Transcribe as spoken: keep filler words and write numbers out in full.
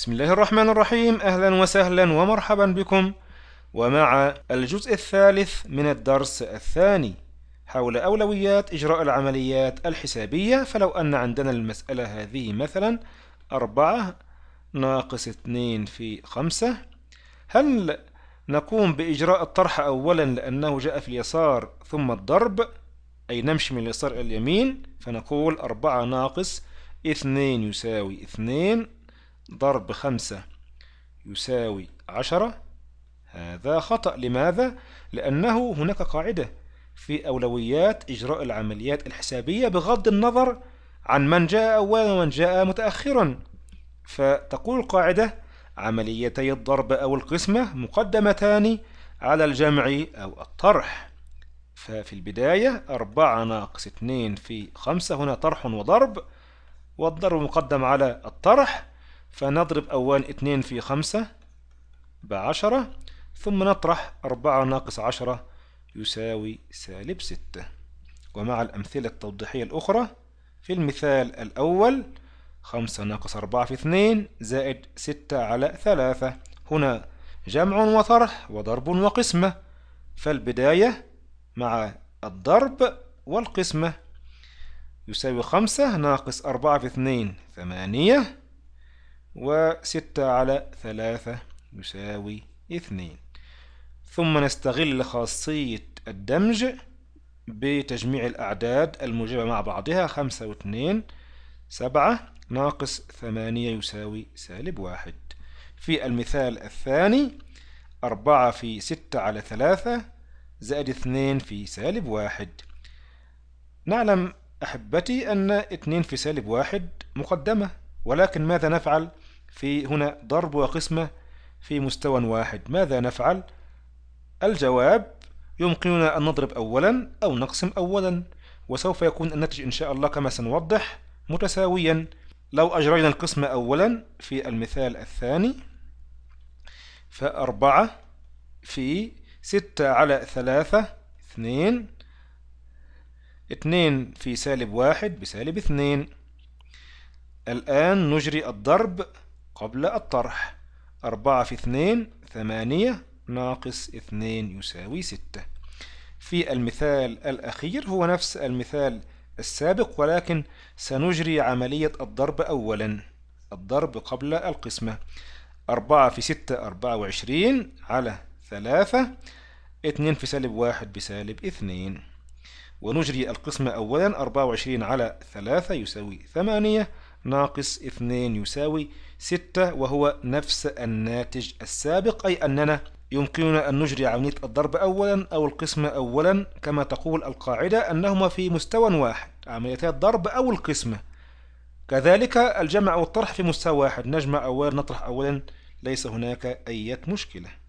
بسم الله الرحمن الرحيم. أهلا وسهلا ومرحبا بكم ومع الجزء الثالث من الدرس الثاني حول أولويات إجراء العمليات الحسابية. فلو أن عندنا المسألة هذه مثلا أربعة ناقص اثنين في خمسة، هل نقوم بإجراء الطرح أولا لأنه جاء في اليسار ثم الضرب، أي نمشي من اليسار إلى اليمين؟ فنقول أربعة ناقص اثنين يساوي اثنين ضرب خمسة يساوي عشرة. هذا خطأ. لماذا؟ لأنه هناك قاعدة في أولويات إجراء العمليات الحسابية بغض النظر عن من جاء أولا ومن جاء متأخرا، فتقول القاعدة عمليتي الضرب أو القسمة مقدمتان على الجمع أو الطرح. ففي البداية أربعة ناقص اثنين في خمسة، هنا طرح وضرب، والضرب مقدم على الطرح، فنضرب أول اثنين في خمسة بعشرة، ثم نطرح أربعة ناقص عشرة يساوي سالب ستة. ومع الأمثلة التوضيحية الأخرى، في المثال الأول خمسة ناقص أربعة في اثنين زائد ستة على ثلاثة، هنا جمع وطرح وضرب وقسمة، فالبداية مع الضرب والقسمة يساوي خمسة ناقص أربعة في اثنين ثمانية، وستة على ثلاثة يساوي اثنين. ثم نستغل خاصية الدمج بتجميع الأعداد الموجبة مع بعضها، خمسة واثنين سبعة ناقص ثمانية يساوي سالب واحد. في المثال الثاني أربعة في ستة على ثلاثة زائد اثنين في سالب واحد. نعلم أحبتي أن اثنين في سالب واحد مقدمة، ولكن ماذا نفعل في هنا؟ ضرب وقسمة في مستوى واحد. ماذا نفعل؟ الجواب يمكننا أن نضرب أولا أو نقسم أولا، وسوف يكون الناتج إن شاء الله كما سنوضح متساويا. لو أجرينا القسمة أولا في المثال الثاني، فأربعة في ستة على ثلاثة اثنين، اثنين في سالب واحد بسالب اثنين. الآن نجري الضرب قبل الطرح، أربعة في اثنين ثمانية ناقص اثنين يساوي ستة. في المثال الأخير هو نفس المثال السابق، ولكن سنجري عملية الضرب أولا، الضرب قبل القسمة. أربعة في ستة أربعة وعشرين على ثلاثة، اثنين في سالب واحد بسالب اثنين، ونجري القسمة أولا، أربعة وعشرين على ثلاثة يساوي ثمانية ناقص اثنين يساوي ستة، وهو نفس الناتج السابق، أي أننا يمكننا أن نجري عملية الضرب أولا أو القسمة أولا، كما تقول القاعدة أنهما في مستوى واحد، عمليتي الضرب أو القسمة. كذلك الجمع والطرح في مستوى واحد، نجمع أولا نطرح أولا، ليس هناك أي مشكلة.